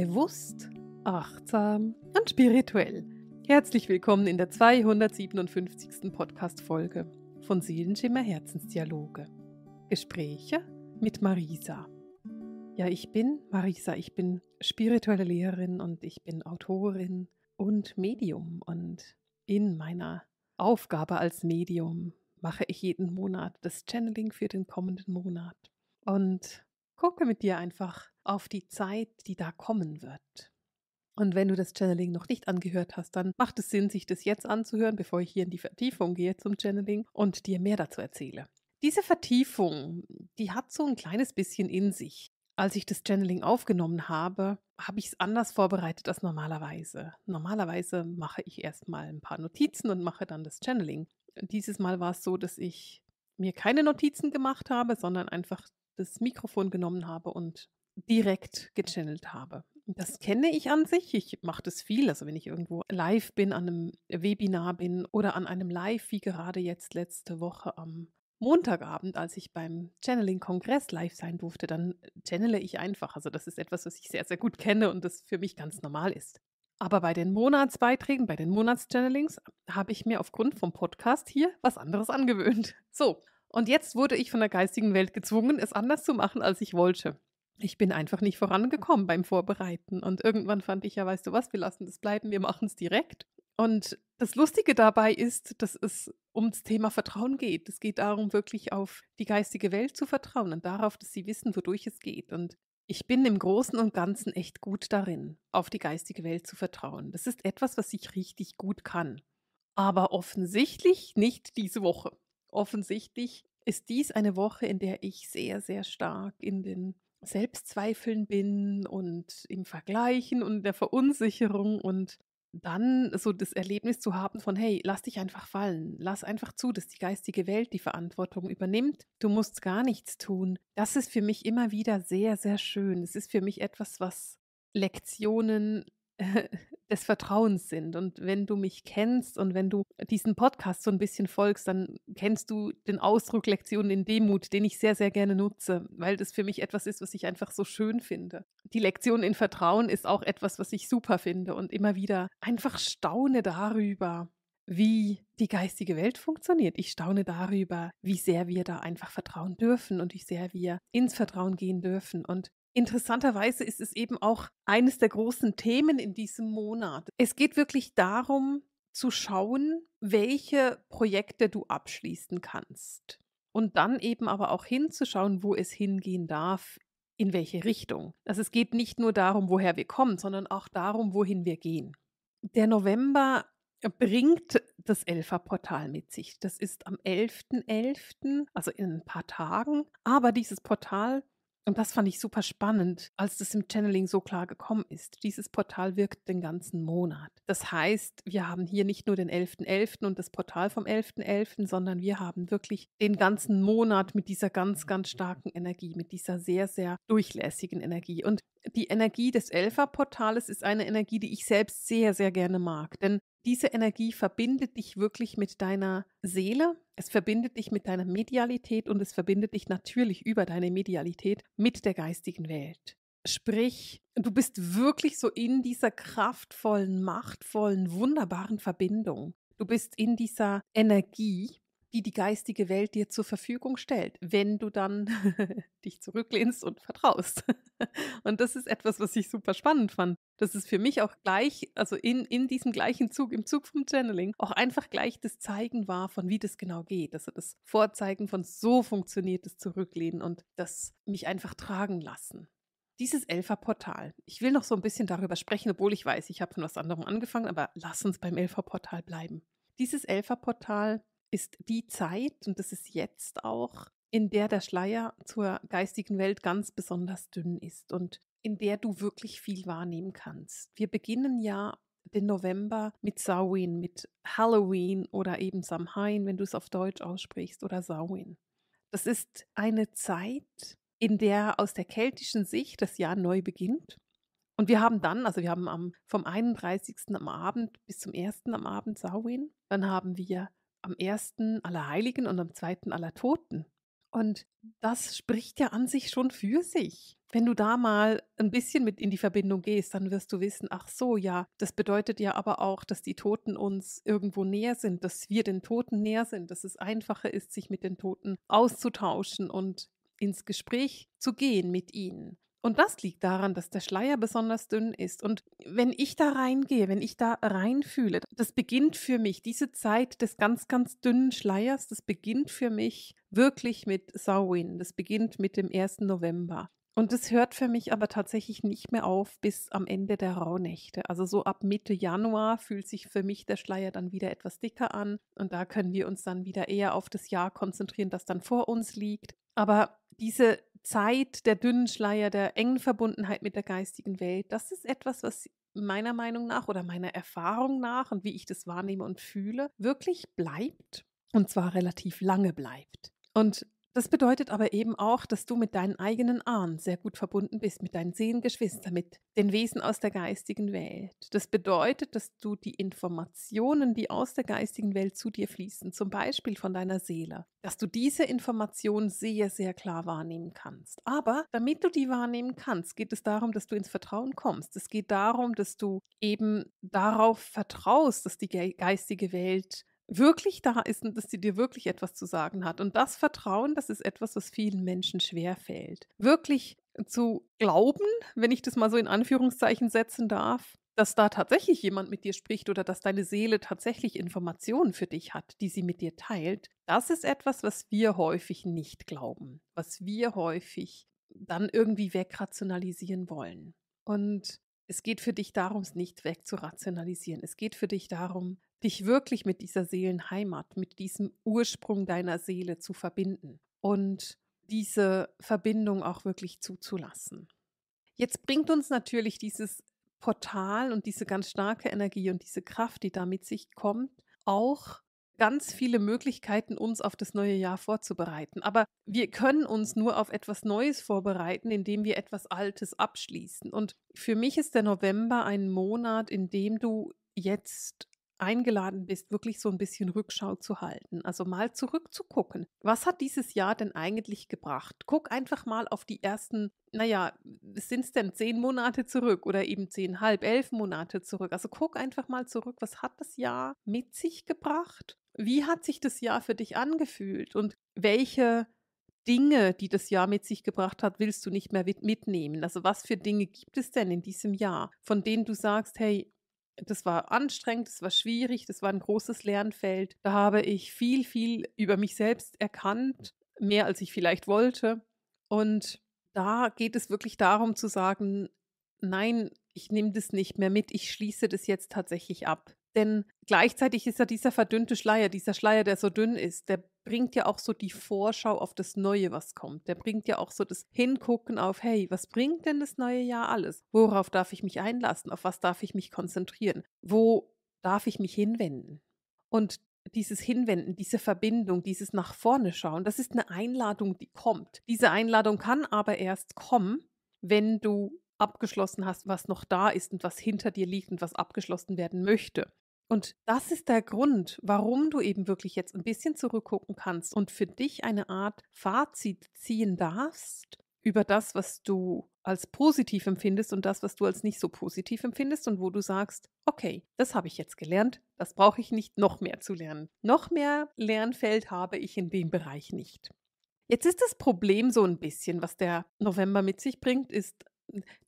Bewusst, achtsam und spirituell. Herzlich willkommen in der 257. Podcast-Folge von Seelenschimmer Herzensdialoge. Gespräche mit Marisa. Ja, ich bin Marisa, ich bin spirituelle Lehrerin und ich bin Autorin und Medium. Und in meiner Aufgabe als Medium mache ich jeden Monat das Channeling für den kommenden Monat. Und gucke mit dir einfach auf die Zeit, die da kommen wird. Und wenn du das Channeling noch nicht angehört hast, dann macht es Sinn, sich das jetzt anzuhören, bevor ich hier in die Vertiefung gehe zum Channeling und dir mehr dazu erzähle. Diese Vertiefung, die hat so ein kleines bisschen in sich. Als ich das Channeling aufgenommen habe, habe ich es anders vorbereitet als normalerweise. Normalerweise mache ich erstmal ein paar Notizen und mache dann das Channeling. Dieses Mal war es so, dass ich mir keine Notizen gemacht habe, sondern einfach das Mikrofon genommen habe und direkt gechannelt habe. Das kenne ich an sich. Ich mache das viel. Also wenn ich irgendwo live bin, an einem Webinar bin oder an einem Live, wie gerade jetzt letzte Woche am Montagabend, als ich beim Channeling-Kongress live sein durfte, dann channele ich einfach. Also das ist etwas, was ich sehr, sehr gut kenne und das für mich ganz normal ist. Aber bei den Monatsbeiträgen, bei den Monatschannelings habe ich mir aufgrund vom Podcast hier was anderes angewöhnt. So, und jetzt wurde ich von der geistigen Welt gezwungen, es anders zu machen, als ich wollte. Ich bin einfach nicht vorangekommen beim Vorbereiten und irgendwann fand ich ja, weißt du was, wir lassen das bleiben, wir machen es direkt. Und das Lustige dabei ist, dass es ums Thema Vertrauen geht. Es geht darum, wirklich auf die geistige Welt zu vertrauen und darauf, dass sie wissen, wodurch es geht. Und ich bin im Großen und Ganzen echt gut darin, auf die geistige Welt zu vertrauen. Das ist etwas, was ich richtig gut kann. Aber offensichtlich nicht diese Woche. Offensichtlich ist dies eine Woche, in der ich sehr, sehr stark in den Selbstzweifeln bin und im Vergleichen und der Verunsicherung und dann so das Erlebnis zu haben von, hey, lass dich einfach fallen, lass einfach zu, dass die geistige Welt die Verantwortung übernimmt, du musst gar nichts tun. Das ist für mich immer wieder sehr, sehr schön. Es ist für mich etwas, was Lektionen des Vertrauens sind. Und wenn du mich kennst und wenn du diesen Podcast so ein bisschen folgst, dann kennst du den Ausdruck Lektionen in Demut, den ich sehr, sehr gerne nutze, weil das für mich etwas ist, was ich einfach so schön finde. Die Lektion in Vertrauen ist auch etwas, was ich super finde und immer wieder einfach staune darüber, wie die geistige Welt funktioniert. Ich staune darüber, wie sehr wir da einfach vertrauen dürfen und wie sehr wir ins Vertrauen gehen dürfen. Und interessanterweise ist es eben auch eines der großen Themen in diesem Monat. Es geht wirklich darum, zu schauen, welche Projekte du abschließen kannst. Und dann eben aber auch hinzuschauen, wo es hingehen darf, in welche Richtung. Also es geht nicht nur darum, woher wir kommen, sondern auch darum, wohin wir gehen. Der November bringt das Elfer-Portal mit sich. Das ist am 11.11., also in ein paar Tagen. Aber dieses Portal, und das fand ich super spannend, als das im Channeling so klar gekommen ist. Dieses Portal wirkt den ganzen Monat. Das heißt, wir haben hier nicht nur den 11.11. und das Portal vom 11.11., sondern wir haben wirklich den ganzen Monat mit dieser ganz, ganz starken Energie, mit dieser sehr, sehr durchlässigen Energie. Und die Energie des Elfer-Portales ist eine Energie, die ich selbst sehr, sehr gerne mag. Denn diese Energie verbindet dich wirklich mit deiner Seele. Es verbindet dich mit deiner Medialität und es verbindet dich natürlich über deine Medialität mit der geistigen Welt. Sprich, du bist wirklich so in dieser kraftvollen, machtvollen, wunderbaren Verbindung. Du bist in dieser Energie, die die geistige Welt dir zur Verfügung stellt, wenn du dann dich zurücklehnst und vertraust. Und das ist etwas, was ich super spannend fand. Das ist für mich auch gleich, also in diesem gleichen Zug, im Zug vom Channeling, auch einfach gleich das Zeigen war, von wie das genau geht. Also das Vorzeigen von so funktioniert das Zurücklehnen und das mich einfach tragen lassen. Dieses Elfer-Portal. Ich will noch so ein bisschen darüber sprechen, obwohl ich weiß, ich habe von was anderem angefangen, aber lass uns beim Elfer-Portal bleiben. Dieses Elfer-Portal ist die Zeit, und das ist jetzt auch, in der der Schleier zur geistigen Welt ganz besonders dünn ist und in der du wirklich viel wahrnehmen kannst. Wir beginnen ja den November mit Samhain, mit Halloween oder eben Samhain, wenn du es auf Deutsch aussprichst, oder Samhain. Das ist eine Zeit, in der aus der keltischen Sicht das Jahr neu beginnt. Und wir haben dann, also wir haben vom 31. am Abend bis zum 1. am Abend Samhain, dann haben wir am 1. Allerheiligen und am 2. Allertoten. Und das spricht ja an sich schon für sich. Wenn du da mal ein bisschen mit in die Verbindung gehst, dann wirst du wissen, ach so, ja, das bedeutet ja aber auch, dass die Toten uns irgendwo näher sind, dass wir den Toten näher sind, dass es einfacher ist, sich mit den Toten auszutauschen und ins Gespräch zu gehen mit ihnen. Und das liegt daran, dass der Schleier besonders dünn ist. Und wenn ich da reingehe, wenn ich da reinfühle, das beginnt für mich, diese Zeit des ganz, ganz dünnen Schleiers, das beginnt für mich wirklich mit Samhain. Das beginnt mit dem 1. November. Und das hört für mich aber tatsächlich nicht mehr auf bis am Ende der Rauhnächte. Also so ab Mitte Januar fühlt sich für mich der Schleier dann wieder etwas dicker an. Und da können wir uns dann wieder eher auf das Jahr konzentrieren, das dann vor uns liegt. Aber diese Zeit der dünnen Schleier, der engen Verbundenheit mit der geistigen Welt, das ist etwas, was meiner Meinung nach oder meiner Erfahrung nach und wie ich das wahrnehme und fühle, wirklich bleibt und zwar relativ lange bleibt. Und das bedeutet aber eben auch, dass du mit deinen eigenen Ahnen sehr gut verbunden bist, mit deinen Seelengeschwistern, mit den Wesen aus der geistigen Welt. Das bedeutet, dass du die Informationen, die aus der geistigen Welt zu dir fließen, zum Beispiel von deiner Seele, dass du diese Informationen sehr, sehr klar wahrnehmen kannst. Aber damit du die wahrnehmen kannst, geht es darum, dass du ins Vertrauen kommst. Es geht darum, dass du eben darauf vertraust, dass die geistige Welt wirklich da ist und dass sie dir wirklich etwas zu sagen hat. Und das Vertrauen, das ist etwas, was vielen Menschen schwerfällt. Wirklich zu glauben, wenn ich das mal so in Anführungszeichen setzen darf, dass da tatsächlich jemand mit dir spricht oder dass deine Seele tatsächlich Informationen für dich hat, die sie mit dir teilt, das ist etwas, was wir häufig nicht glauben, was wir häufig dann irgendwie wegrationalisieren wollen. Und es geht für dich darum, es nicht wegzurationalisieren. Es geht für dich darum, dich wirklich mit dieser Seelenheimat, mit diesem Ursprung deiner Seele zu verbinden und diese Verbindung auch wirklich zuzulassen. Jetzt bringt uns natürlich dieses Portal und diese ganz starke Energie und diese Kraft, die da mit sich kommt, auch ganz viele Möglichkeiten, uns auf das neue Jahr vorzubereiten. Aber wir können uns nur auf etwas Neues vorbereiten, indem wir etwas Altes abschließen. Und für mich ist der November ein Monat, in dem du jetzt eingeladen bist, wirklich so ein bisschen Rückschau zu halten. Also mal zurückzugucken. Was hat dieses Jahr denn eigentlich gebracht? Guck einfach mal auf die ersten, naja, sind es denn 10 Monate zurück oder eben 10,5, 11 Monate zurück? Also guck einfach mal zurück, was hat das Jahr mit sich gebracht? Wie hat sich das Jahr für dich angefühlt? Und welche Dinge, die das Jahr mit sich gebracht hat, willst du nicht mehr mitnehmen? Also was für Dinge gibt es denn in diesem Jahr, von denen du sagst, hey, das war anstrengend, das war schwierig, das war ein großes Lernfeld. Da habe ich viel, viel über mich selbst erkannt, mehr als ich vielleicht wollte. Und da geht es wirklich darum zu sagen, nein, ich nehme das nicht mehr mit, ich schließe das jetzt tatsächlich ab. Denn gleichzeitig ist ja dieser verdünnte Schleier, der so dünn ist, der bringt ja auch so die Vorschau auf das Neue, was kommt. Der bringt ja auch so das Hingucken auf, hey, was bringt denn das neue Jahr alles? Worauf darf ich mich einlassen? Auf was darf ich mich konzentrieren? Wo darf ich mich hinwenden? Und dieses Hinwenden, diese Verbindung, dieses nach vorne schauen, das ist eine Einladung, die kommt. Diese Einladung kann aber erst kommen, wenn du abgeschlossen hast, was noch da ist und was hinter dir liegt und was abgeschlossen werden möchte. Und das ist der Grund, warum du eben wirklich jetzt ein bisschen zurückgucken kannst und für dich eine Art Fazit ziehen darfst über das, was du als positiv empfindest und das, was du als nicht so positiv empfindest und wo du sagst, okay, das habe ich jetzt gelernt, das brauche ich nicht noch mehr zu lernen. Noch mehr Lernfeld habe ich in dem Bereich nicht. Jetzt ist das Problem so ein bisschen, was der November mit sich bringt, ist,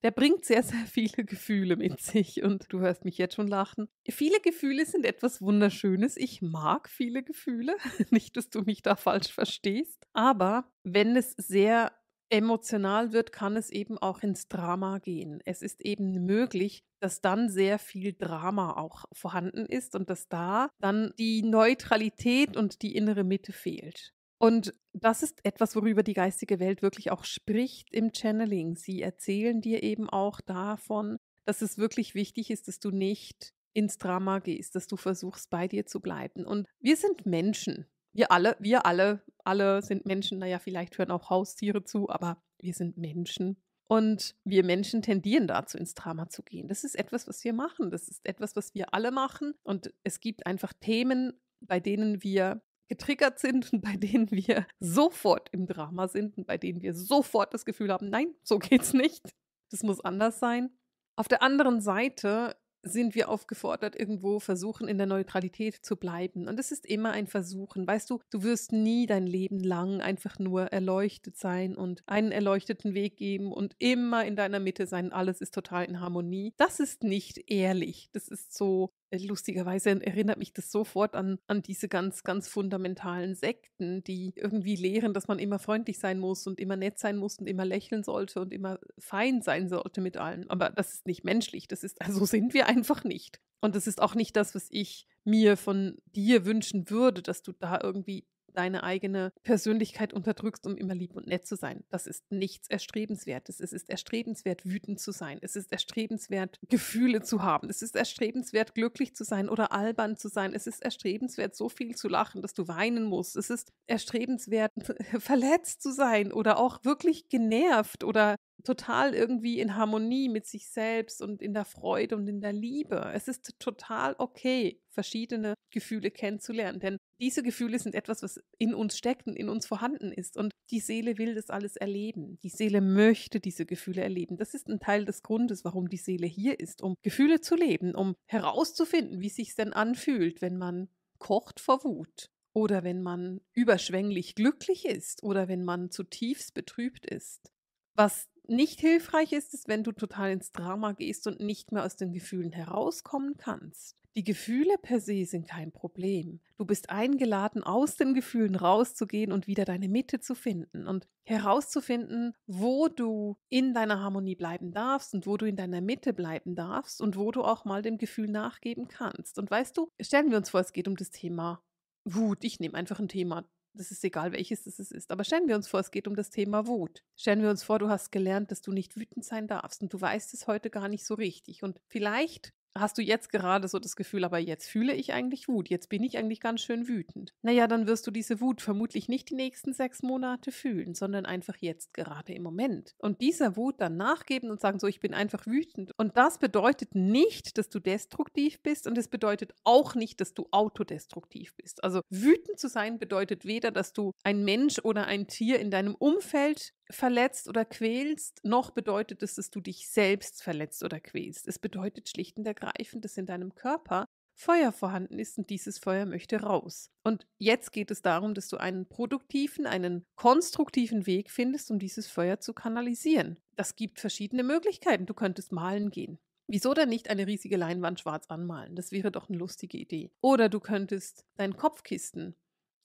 der bringt sehr, sehr viele Gefühle mit sich und du hörst mich jetzt schon lachen. Viele Gefühle sind etwas Wunderschönes. Ich mag viele Gefühle, nicht, dass du mich da falsch verstehst. Aber wenn es sehr emotional wird, kann es eben auch ins Drama gehen. Es ist eben möglich, dass dann sehr viel Drama auch vorhanden ist und dass da dann die Neutralität und die innere Mitte fehlt. Und das ist etwas, worüber die geistige Welt wirklich auch spricht im Channeling. Sie erzählen dir eben auch davon, dass es wirklich wichtig ist, dass du nicht ins Drama gehst, dass du versuchst, bei dir zu bleiben. Und wir sind Menschen. Wir alle sind Menschen. Naja, vielleicht hören auch Haustiere zu, aber wir sind Menschen. Und wir Menschen tendieren dazu, ins Drama zu gehen. Das ist etwas, was wir machen. Das ist etwas, was wir alle machen. Und es gibt einfach Themen, bei denen wir getriggert sind und bei denen wir sofort im Drama sind und bei denen wir sofort das Gefühl haben, nein, so geht's nicht. Das muss anders sein. Auf der anderen Seite sind wir aufgefordert, irgendwo versuchen, in der Neutralität zu bleiben. Und es ist immer ein Versuchen. Weißt du, du wirst nie dein Leben lang einfach nur erleuchtet sein und einen erleuchteten Weg geben und immer in deiner Mitte sein. Alles ist total in Harmonie. Das ist nicht ehrlich. Das ist so, lustigerweise erinnert mich das sofort an diese ganz, ganz fundamentalen Sekten, die irgendwie lehren, dass man immer freundlich sein muss und immer nett sein muss und immer lächeln sollte und immer fein sein sollte mit allem. Aber das ist nicht menschlich. Das ist, also sind wir einfach nicht. Und das ist auch nicht das, was ich mir von dir wünschen würde, dass du da irgendwie deine eigene Persönlichkeit unterdrückst, um immer lieb und nett zu sein. Das ist nichts Erstrebenswertes. Es ist erstrebenswert, wütend zu sein. Es ist erstrebenswert, Gefühle zu haben. Es ist erstrebenswert, glücklich zu sein oder albern zu sein. Es ist erstrebenswert, so viel zu lachen, dass du weinen musst. Es ist erstrebenswert, verletzt zu sein oder auch wirklich genervt oder total irgendwie in Harmonie mit sich selbst und in der Freude und in der Liebe. Es ist total okay, verschiedene Gefühle kennenzulernen, denn diese Gefühle sind etwas, was in uns steckt und in uns vorhanden ist und die Seele will das alles erleben. Die Seele möchte diese Gefühle erleben. Das ist ein Teil des Grundes, warum die Seele hier ist, um Gefühle zu leben, um herauszufinden, wie es sich denn anfühlt, wenn man kocht vor Wut oder wenn man überschwänglich glücklich ist oder wenn man zutiefst betrübt ist. Was nicht hilfreich ist, ist, wenn du total ins Drama gehst und nicht mehr aus den Gefühlen herauskommen kannst. Die Gefühle per se sind kein Problem. Du bist eingeladen, aus den Gefühlen rauszugehen und wieder deine Mitte zu finden und herauszufinden, wo du in deiner Harmonie bleiben darfst und wo du in deiner Mitte bleiben darfst und wo du auch mal dem Gefühl nachgeben kannst. Und weißt du, stellen wir uns vor, es geht um das Thema Wut. Ich nehme einfach ein Thema. Das ist egal, welches es ist. Aber stellen wir uns vor, es geht um das Thema Wut. Stellen wir uns vor, du hast gelernt, dass du nicht wütend sein darfst und du weißt es heute gar nicht so richtig. Und vielleicht hast du jetzt gerade so das Gefühl, aber jetzt fühle ich eigentlich Wut. Jetzt bin ich eigentlich ganz schön wütend. Naja, dann wirst du diese Wut vermutlich nicht die nächsten 6 Monate fühlen, sondern einfach jetzt gerade im Moment. Und dieser Wut dann nachgeben und sagen, so, ich bin einfach wütend. Und das bedeutet nicht, dass du destruktiv bist und es bedeutet auch nicht, dass du autodestruktiv bist. Also wütend zu sein bedeutet weder, dass du ein Mensch oder ein Tier in deinem Umfeld verletzt oder quälst, noch bedeutet es, dass du dich selbst verletzt oder quälst. Es bedeutet schlicht und ergreifend, dass in deinem Körper Feuer vorhanden ist und dieses Feuer möchte raus. Und jetzt geht es darum, dass du einen produktiven, einen konstruktiven Weg findest, um dieses Feuer zu kanalisieren. Das gibt verschiedene Möglichkeiten. Du könntest malen gehen. Wieso denn nicht eine riesige Leinwand schwarz anmalen? Das wäre doch eine lustige Idee. Oder du könntest dein Kopfkissen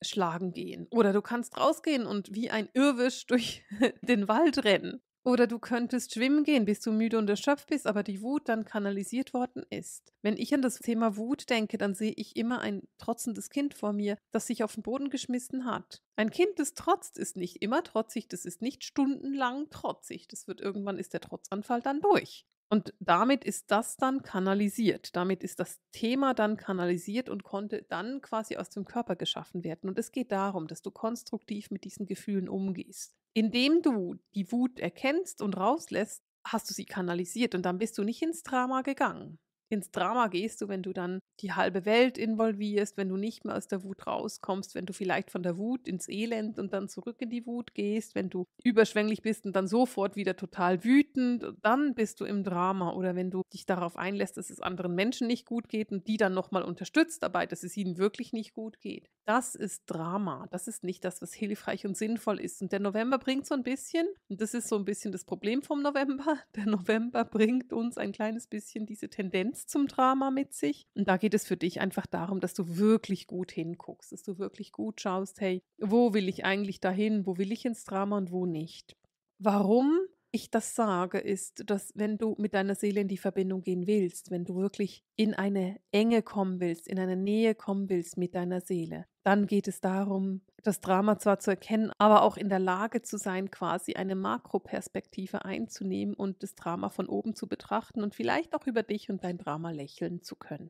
schlagen gehen. Oder du kannst rausgehen und wie ein Irrwisch durch den Wald rennen. Oder du könntest schwimmen gehen, bis du müde und erschöpft bist, aber die Wut dann kanalisiert worden ist. Wenn ich an das Thema Wut denke, dann sehe ich immer ein trotzendes Kind vor mir, das sich auf den Boden geschmissen hat. Ein Kind, das trotzt, ist nicht immer trotzig, das ist nicht stundenlang trotzig. Das wird irgendwann, ist der Trotzanfall dann durch. Und damit ist das dann kanalisiert, damit ist das Thema dann kanalisiert und konnte dann quasi aus dem Körper geschaffen werden. Und es geht darum, dass du konstruktiv mit diesen Gefühlen umgehst. Indem du die Wut erkennst und rauslässt, hast du sie kanalisiert und dann bist du nicht ins Drama gegangen. Ins Drama gehst du, wenn du dann die halbe Welt involvierst, wenn du nicht mehr aus der Wut rauskommst, wenn du vielleicht von der Wut ins Elend und dann zurück in die Wut gehst, wenn du überschwänglich bist und dann sofort wieder total wütend, dann bist du im Drama. Oder wenn du dich darauf einlässt, dass es anderen Menschen nicht gut geht und die dann nochmal unterstützt dabei, dass es ihnen wirklich nicht gut geht. Das ist Drama. Das ist nicht das, was hilfreich und sinnvoll ist. Und der November bringt so ein bisschen, und das ist so ein bisschen das Problem vom November, der November bringt uns ein kleines bisschen diese Tendenz zum Drama mit sich. Und da geht es für dich einfach darum, dass du wirklich gut hinguckst, dass du wirklich gut schaust, hey, wo will ich eigentlich dahin, wo will ich ins Drama und wo nicht. Warum ich das sage, ist, dass wenn du mit deiner Seele in die Verbindung gehen willst, wenn du wirklich in eine Enge kommen willst, in eine Nähe kommen willst mit deiner Seele, dann geht es darum, das Drama zwar zu erkennen, aber auch in der Lage zu sein, quasi eine Makroperspektive einzunehmen und das Drama von oben zu betrachten und vielleicht auch über dich und dein Drama lächeln zu können.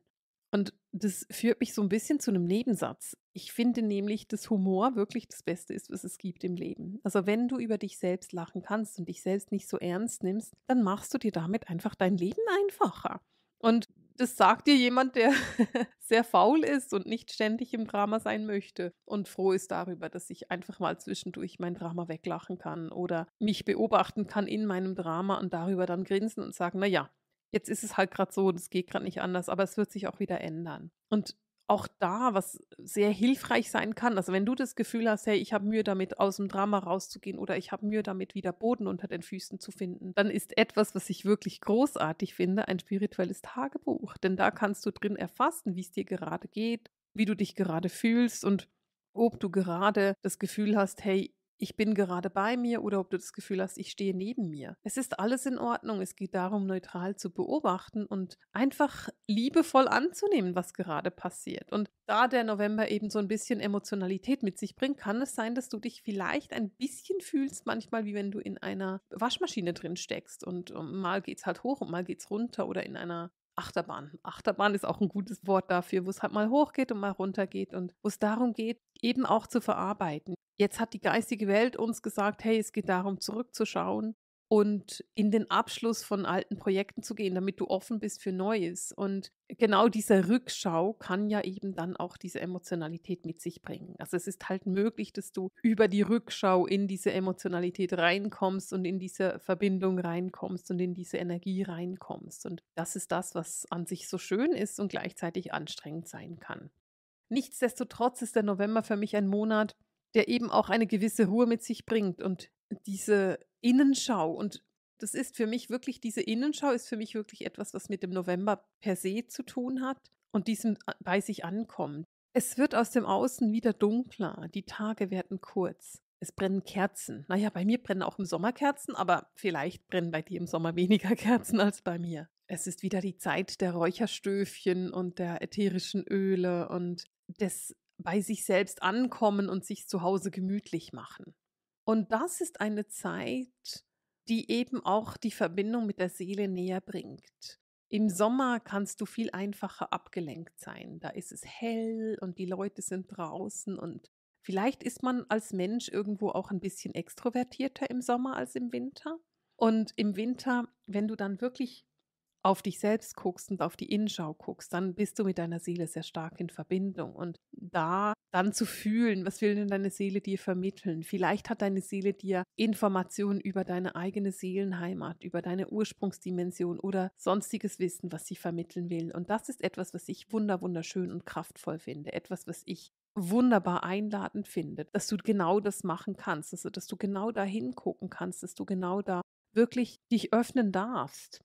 Und das führt mich so ein bisschen zu einem Nebensatz. Ich finde nämlich, dass Humor wirklich das Beste ist, was es gibt im Leben. Also wenn du über dich selbst lachen kannst und dich selbst nicht so ernst nimmst, dann machst du dir damit einfach dein Leben einfacher. Und Das sagt dir jemand, der sehr faul ist und nicht ständig im Drama sein möchte und froh ist darüber, dass ich einfach mal zwischendurch mein Drama weglachen kann oder mich beobachten kann in meinem Drama und darüber dann grinsen und sagen, naja, jetzt ist es halt gerade so, das geht gerade nicht anders, aber es wird sich auch wieder ändern. Und auch da, was sehr hilfreich sein kann, also wenn du das Gefühl hast, hey, ich habe Mühe damit, aus dem Drama rauszugehen oder ich habe Mühe damit, wieder Boden unter den Füßen zu finden, dann ist etwas, was ich wirklich großartig finde, ein spirituelles Tagebuch. Denn da kannst du drin erfassen, wie es dir gerade geht, wie du dich gerade fühlst und ob du gerade das Gefühl hast, hey, ich bin gerade bei mir oder ob du das Gefühl hast, ich stehe neben mir. Es ist alles in Ordnung. Es geht darum, neutral zu beobachten und einfach liebevoll anzunehmen, was gerade passiert. Und da der November eben so ein bisschen Emotionalität mit sich bringt, kann es sein, dass du dich vielleicht ein bisschen fühlst, manchmal wie wenn du in einer Waschmaschine drin steckst und mal geht's halt hoch und mal geht's runter oder in einer Achterbahn. Achterbahn ist auch ein gutes Wort dafür, wo es halt mal hochgeht und mal runtergeht und wo es darum geht, eben auch zu verarbeiten. Jetzt hat die geistige Welt uns gesagt, hey, es geht darum, zurückzuschauen und in den Abschluss von alten Projekten zu gehen, damit du offen bist für Neues. Und genau diese Rückschau kann ja eben dann auch diese Emotionalität mit sich bringen. Also es ist halt möglich, dass du über die Rückschau in diese Emotionalität reinkommst und in diese Verbindung reinkommst und in diese Energie reinkommst. Und das ist das, was an sich so schön ist und gleichzeitig anstrengend sein kann. Nichtsdestotrotz ist der November für mich ein Monat, der eben auch eine gewisse Ruhe mit sich bringt und diese Innenschau. Und das ist für mich wirklich, diese Innenschau ist für mich wirklich etwas, was mit dem November per se zu tun hat und diesem bei sich ankommt. Es wird aus dem Außen wieder dunkler, die Tage werden kurz, es brennen Kerzen. Naja, bei mir brennen auch im Sommer Kerzen, aber vielleicht brennen bei dir im Sommer weniger Kerzen als bei mir. Es ist wieder die Zeit der Räucherstöfchen und der ätherischen Öle und des bei sich selbst ankommen und sich zu Hause gemütlich machen. Und das ist eine Zeit, die eben auch die Verbindung mit der Seele näher bringt. Im Sommer kannst du viel einfacher abgelenkt sein. Da ist es hell und die Leute sind draußen und vielleicht ist man als Mensch irgendwo auch ein bisschen extrovertierter im Sommer als im Winter. Und im Winter, wenn du dann wirklich auf dich selbst guckst und auf die Innenschau guckst, dann bist du mit deiner Seele sehr stark in Verbindung. Und da dann zu fühlen, was will denn deine Seele dir vermitteln? Vielleicht hat deine Seele dir Informationen über deine eigene Seelenheimat, über deine Ursprungsdimension oder sonstiges Wissen, was sie vermitteln will. Und das ist etwas, was ich wunderschön und kraftvoll finde. Etwas, was ich wunderbar einladend finde, dass du genau das machen kannst, also dass du genau da hingucken kannst, dass du genau da wirklich dich öffnen darfst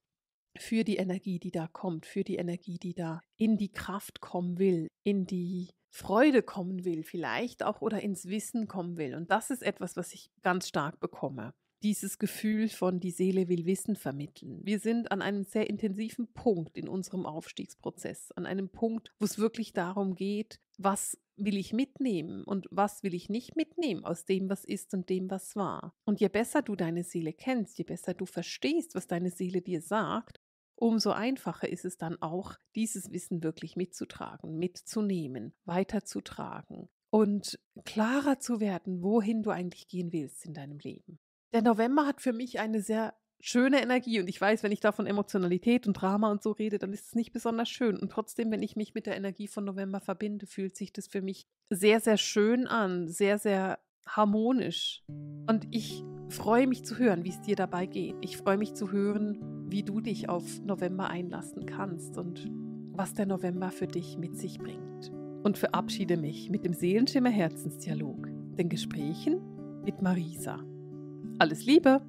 für die Energie, die da kommt, für die Energie, die da in die Kraft kommen will, in die Freude kommen will vielleicht auch oder ins Wissen kommen will. Und das ist etwas, was ich ganz stark bekomme. Dieses Gefühl von die Seele will Wissen vermitteln. Wir sind an einem sehr intensiven Punkt in unserem Aufstiegsprozess, an einem Punkt, wo es wirklich darum geht, was will ich mitnehmen und was will ich nicht mitnehmen aus dem, was ist und dem, was war. Und je besser du deine Seele kennst, je besser du verstehst, was deine Seele dir sagt, umso einfacher ist es dann auch, dieses Wissen wirklich mitzutragen, mitzunehmen, weiterzutragen und klarer zu werden, wohin du eigentlich gehen willst in deinem Leben. Der November hat für mich eine sehr schöne Energie und ich weiß, wenn ich da von Emotionalität und Drama und so rede, dann ist es nicht besonders schön. Und trotzdem, wenn ich mich mit der Energie von November verbinde, fühlt sich das für mich sehr, sehr schön an, sehr, sehr harmonisch. Und ich freue mich zu hören, wie es dir dabei geht. Ich freue mich zu hören, wie du dich auf November einlassen kannst und was der November für dich mit sich bringt. Und verabschiede mich mit dem Seelenschimmer Herzensdialog, den Gesprächen mit Marisa. Alles Liebe!